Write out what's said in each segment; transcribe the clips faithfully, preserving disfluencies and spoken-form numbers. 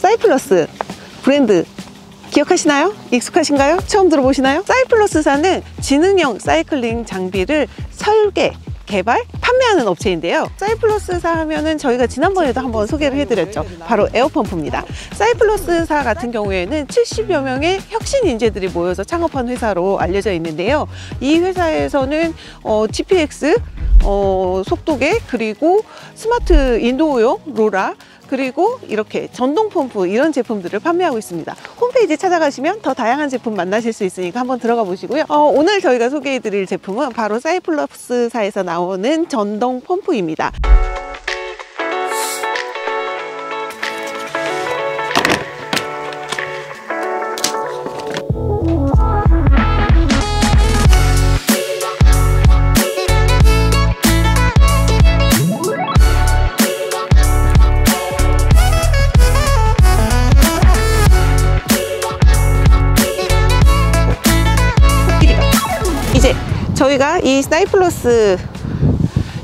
사이플러스 브랜드 기억하시나요? 익숙하신가요? 처음 들어보시나요? 사이플러스사는 지능형 사이클링 장비를 설계, 개발, 판매하는 업체인데요. 사이플러스사 하면은 저희가 지난번에도 한번 소개를 해드렸죠. 바로 에어펌프입니다. 사이플러스사 같은 경우에는 칠십여 명의 혁신 인재들이 모여서 창업한 회사로 알려져 있는데요. 이 회사에서는 어, 지피엑스, 어, 속도계, 그리고 스마트 인도어용 로라, 그리고 이렇게 전동펌프 이런 제품들을 판매하고 있습니다. 홈페이지에 찾아가시면 더 다양한 제품 만나실 수 있으니까 한번 들어가 보시고요. 어, 오늘 저희가 소개해드릴 제품은 바로 사이플러스사에서 나오는 전동펌프입니다. 저희가 이 사이플러스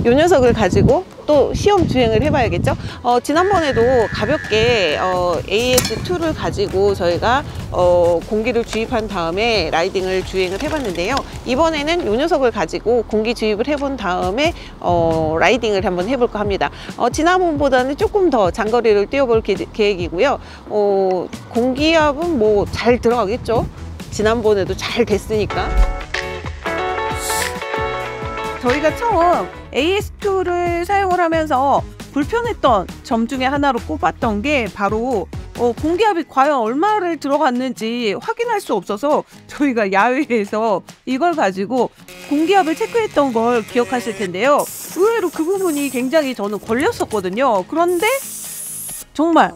요 녀석을 가지고 또 시험 주행을 해봐야겠죠. 어, 지난번에도 가볍게 어, 에이에스 투를 가지고 저희가 어, 공기를 주입한 다음에 라이딩을 주행을 해봤는데요. 이번에는 요 녀석을 가지고 공기 주입을 해본 다음에 어, 라이딩을 한번 해볼까 합니다. 어, 지난번보다는 조금 더 장거리를 뛰어볼 게, 계획이고요. 어, 공기압은 뭐 잘 들어가겠죠. 지난번에도 잘 됐으니까. 저희가 처음 에이에스 투를 사용을 하면서 불편했던 점 중에 하나로 꼽았던 게 바로 어, 공기압이 과연 얼마를 들어갔는지 확인할 수 없어서 저희가 야외에서 이걸 가지고 공기압을 체크했던 걸 기억하실 텐데요. 의외로 그 부분이 굉장히 저는 걸렸었거든요. 그런데 정말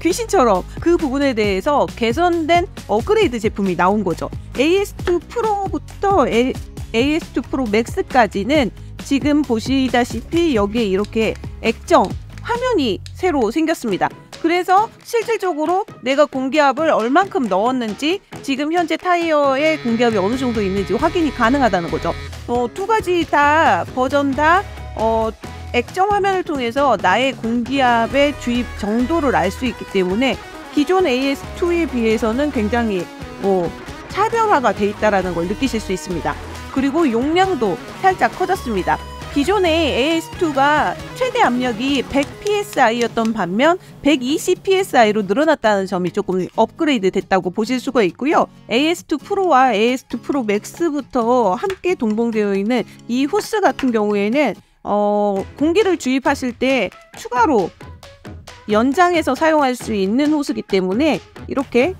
귀신처럼 그 부분에 대해서 개선된 업그레이드 제품이 나온 거죠. 에이에스 투 프로부터 A... 에이에스 투 프로 맥스까지는 지금 보시다시피 여기에 이렇게 액정 화면이 새로 생겼습니다. 그래서 실질적으로 내가 공기압을 얼만큼 넣었는지, 지금 현재 타이어의 공기압이 어느 정도 있는지 확인이 가능하다는 거죠. 어, 두 가지 다 버전 다 어, 액정 화면을 통해서 나의 공기압의 주입 정도를 알 수 있기 때문에 기존 에이에스 투에 비해서는 굉장히 어, 차별화가 돼 있다는 걸 느끼실 수 있습니다. 그리고 용량도 살짝 커졌습니다. 기존의 에이에스 투가 최대 압력이 백 피에스아이였던 반면 백이십 피에스아이로 늘어났다는 점이 조금 업그레이드 됐다고 보실 수가 있고요. 에이에스 투 프로와 에이에스 투 프로 맥스부터 함께 동봉되어 있는 이 호스 같은 경우에는 어, 공기를 주입하실 때 추가로 연장해서 사용할 수 있는 호스이기 때문에 이렇게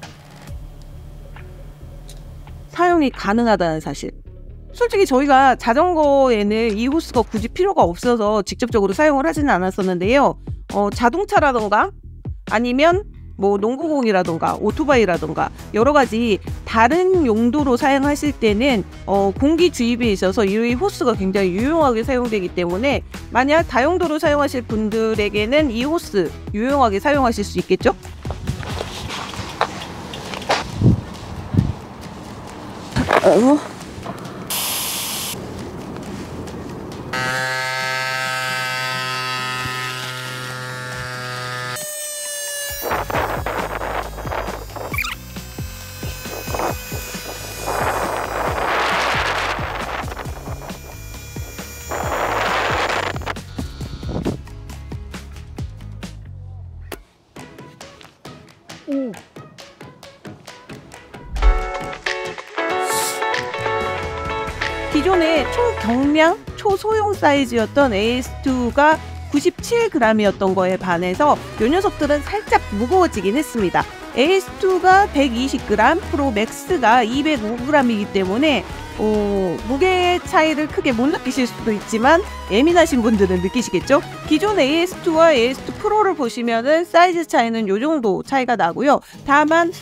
사용이 가능하다는 사실. 솔직히 저희가 자전거에는 이 호스가 굳이 필요가 없어서 직접적으로 사용을 하지는 않았었는데요. 어, 자동차라던가 아니면 뭐 농구공이라던가 오토바이라던가 여러가지 다른 용도로 사용하실 때는 어, 공기 주입에 있어서 이 호스가 굉장히 유용하게 사용되기 때문에 만약 다용도로 사용하실 분들에게는 이 호스 유용하게 사용하실 수 있겠죠? 어? 오. 기존의 초경량, 초소형 사이즈였던 에이에스 투가 구십칠 그램이었던 거에 반해서 요 녀석들은 살짝 무거워지긴 했습니다. 에이에스 투가 백이십 그램, 프로맥스가 이백오 그램이기 때문에 어, 무게의 차이를 크게 못 느끼실 수도 있지만 예민하신 분들은 느끼시겠죠? 기존 에이에스 투와 에이에스 투 프로를 보시면은 사이즈 차이는 요 정도 차이가 나고요. 다만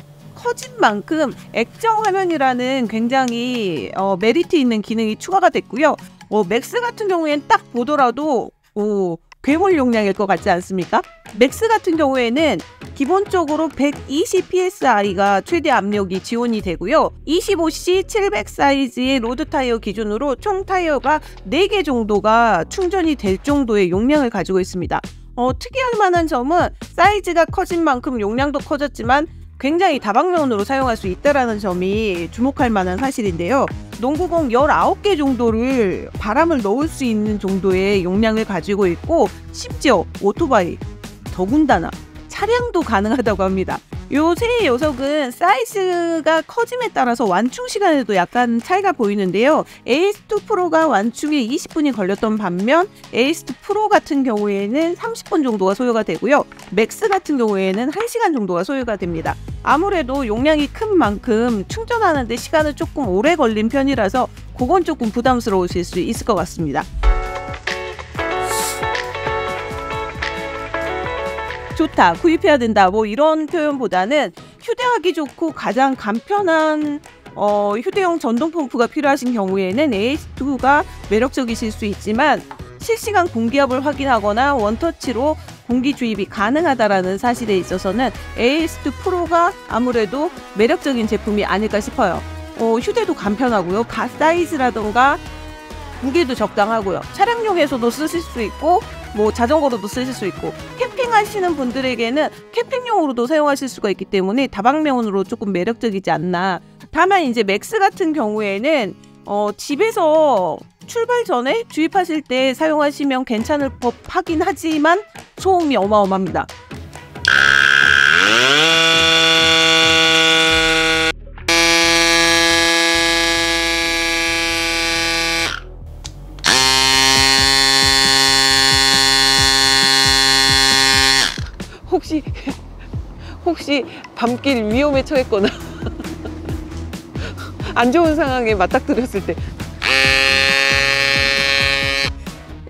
커진 만큼 액정 화면이라는 굉장히 어, 메리트 있는 기능이 추가가 됐고요. 어, 맥스 같은 경우에는 딱 보더라도 오, 괴물 용량일 것 같지 않습니까? 맥스 같은 경우에는 기본적으로 백이십 피에스아이가 최대 압력이 지원이 되고요. 이십오 씨 칠백 사이즈의 로드 타이어 기준으로 총 타이어가 네 개 정도가 충전이 될 정도의 용량을 가지고 있습니다. 어, 특이할 만한 점은 사이즈가 커진 만큼 용량도 커졌지만 굉장히 다방면으로 사용할 수 있다는 점이 주목할 만한 사실인데요. 농구공 열아홉 개 정도를 바람을 넣을 수 있는 정도의 용량을 가지고 있고, 심지어 오토바이, 더군다나 차량도 가능하다고 합니다. 요 세 녀석은 사이즈가 커짐에 따라서 완충 시간에도 약간 차이가 보이는데요. 에이에스 투 프로가 완충에 이십 분이 걸렸던 반면 에이에스 투 프로 같은 경우에는 삼십 분 정도가 소요가 되고요. 맥스 같은 경우에는 한 시간 정도가 소요가 됩니다. 아무래도 용량이 큰 만큼 충전하는 데 시간을 조금 오래 걸린 편이라서 그건 조금 부담스러우실 수 있을 것 같습니다. 좋다, 구입해야 된다, 뭐 이런 표현보다는 휴대하기 좋고 가장 간편한 어, 휴대용 전동 펌프가 필요하신 경우에는 에이에스 투가 매력적이실 수 있지만, 실시간 공기압을 확인하거나 원터치로 공기 주입이 가능하다라는 사실에 있어서는 에이에스 투 프로가 아무래도 매력적인 제품이 아닐까 싶어요. 어, 휴대도 간편하고요. 가 사이즈라던가 무게도 적당하고요. 차량용에서도 쓰실 수 있고, 뭐 자전거로도 쓰실 수 있고, 캠핑하시는 분들에게는 캠핑용으로도 사용하실 수가 있기 때문에 다방면으로 조금 매력적이지 않나. 다만 이제 맥스 같은 경우에는 어, 집에서 출발 전에 주입하실 때 사용하시면 괜찮을 법하긴 하지만 소음이 어마어마합니다. 혹시 혹시 밤길 위험에 처했거나 안 좋은 상황에 맞닥뜨렸을 때,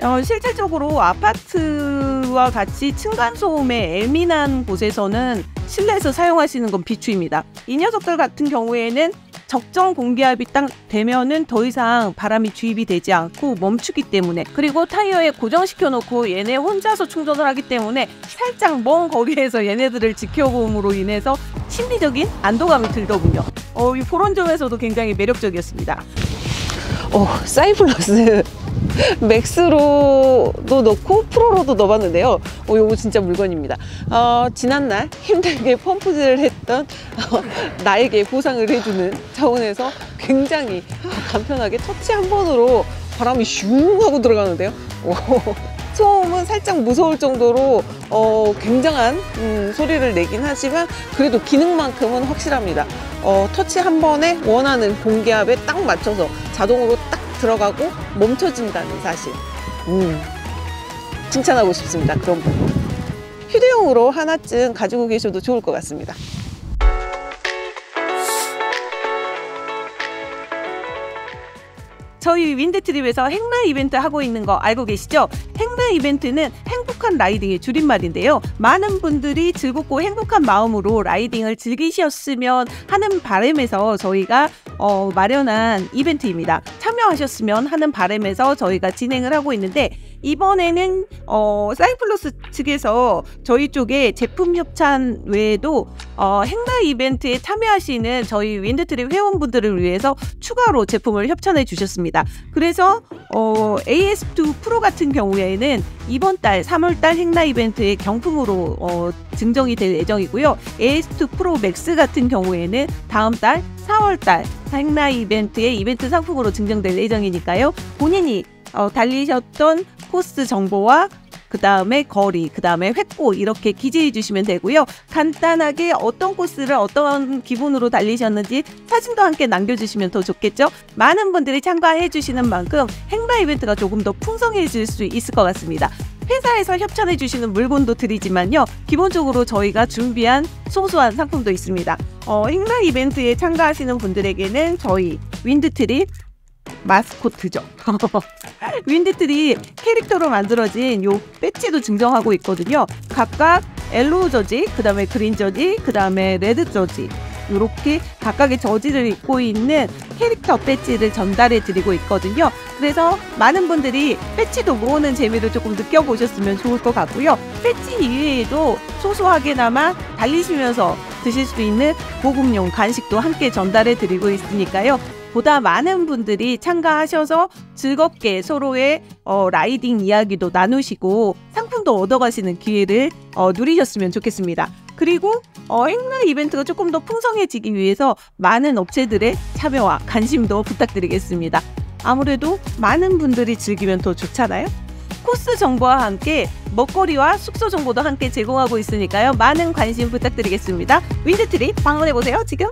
어, 실질적으로 아파트와 같이 층간소음에 예민한 곳에서는 실내에서 사용하시는 건 비추입니다. 이 녀석들 같은 경우에는 적정 공기압이 딱 되면은 더 이상 바람이 주입이 되지 않고 멈추기 때문에, 그리고 타이어에 고정시켜 놓고 얘네 혼자서 충전을 하기 때문에 살짝 먼 거리에서 얘네들을 지켜봄으로 인해서 심리적인 안도감이 들더군요. 어, 그런 점에서도 굉장히 매력적이었습니다. 어, 사이플러스 맥스로도 넣고 프로로도 넣어봤는데요. 어, 요거 진짜 물건입니다. 어, 지난날 힘들게 펌프질을 했던 어, 나에게 보상을 해주는 차원에서 굉장히 간편하게 터치 한 번으로 바람이 슝 하고 들어가는데요. 오, 소음은 살짝 무서울 정도로 어, 굉장한 음, 소리를 내긴 하지만 그래도 기능만큼은 확실합니다. 어, 터치 한 번에 원하는 공기압에 딱 맞춰서 자동으로 딱 들어가고 멈춰진다는 사실, 음, 칭찬하고 싶습니다. 그런 부분 휴대용으로 하나쯤 가지고 계셔도 좋을 것 같습니다. 저희 윈드트립에서 행라 이벤트 하고 있는 거 알고 계시죠? 행라 이벤트는 행복한 라이딩의 줄임말인데요. 많은 분들이 즐겁고 행복한 마음으로 라이딩을 즐기셨으면 하는 바람에서 저희가 어, 마련한 이벤트입니다. 참여하셨으면 하는 바람에서 저희가 진행을 하고 있는데, 이번에는 어, 사이플러스 측에서 저희 쪽에 제품 협찬 외에도 어, 행라 이벤트에 참여하시는 저희 윈드트립 회원분들을 위해서 추가로 제품을 협찬해 주셨습니다. 그래서 어, 에이에스 투 프로 같은 경우에는 이번 달 삼월 달 행라 이벤트의 경품으로 어, 증정이 될 예정이고요. 에이에스 투 프로 맥스 같은 경우에는 다음 달 사월 달 행라 이벤트의 이벤트 상품으로 증정될 예정이니까요. 본인이 어, 달리셨던 코스 정보와 그 다음에 거리, 그 다음에 횡보 이렇게 기재해 주시면 되고요. 간단하게 어떤 코스를 어떤 기분으로 달리셨는지 사진도 함께 남겨주시면 더 좋겠죠. 많은 분들이 참가해 주시는 만큼 행라 이벤트가 조금 더 풍성해질 수 있을 것 같습니다. 회사에서 협찬해 주시는 물건도 드리지만요, 기본적으로 저희가 준비한 소소한 상품도 있습니다. 어, 행라 이벤트에 참가하시는 분들에게는 저희 윈드트립 마스코트죠. 윈드트립 캐릭터로 만들어진 요 배지도 증정하고 있거든요. 각각 옐로우 저지, 그 다음에 그린 저지, 그 다음에 레드 저지, 이렇게 각각의 저지를 입고 있는 캐릭터 배지를 전달해 드리고 있거든요. 그래서 많은 분들이 배지도 모으는 재미를 조금 느껴보셨으면 좋을 것 같고요. 배지 이외에도 소소하게나마 달리시면서 드실 수 있는 보급용 간식도 함께 전달해 드리고 있으니까요. 보다 많은 분들이 참가하셔서 즐겁게 서로의 어, 라이딩 이야기도 나누시고 상품도 얻어가시는 기회를 어, 누리셨으면 좋겠습니다. 그리고 어, 행라 이벤트가 조금 더 풍성해지기 위해서 많은 업체들의 참여와 관심도 부탁드리겠습니다. 아무래도 많은 분들이 즐기면 더 좋잖아요. 코스 정보와 함께 먹거리와 숙소 정보도 함께 제공하고 있으니까요. 많은 관심 부탁드리겠습니다. 윈드트립 방문해보세요 지금!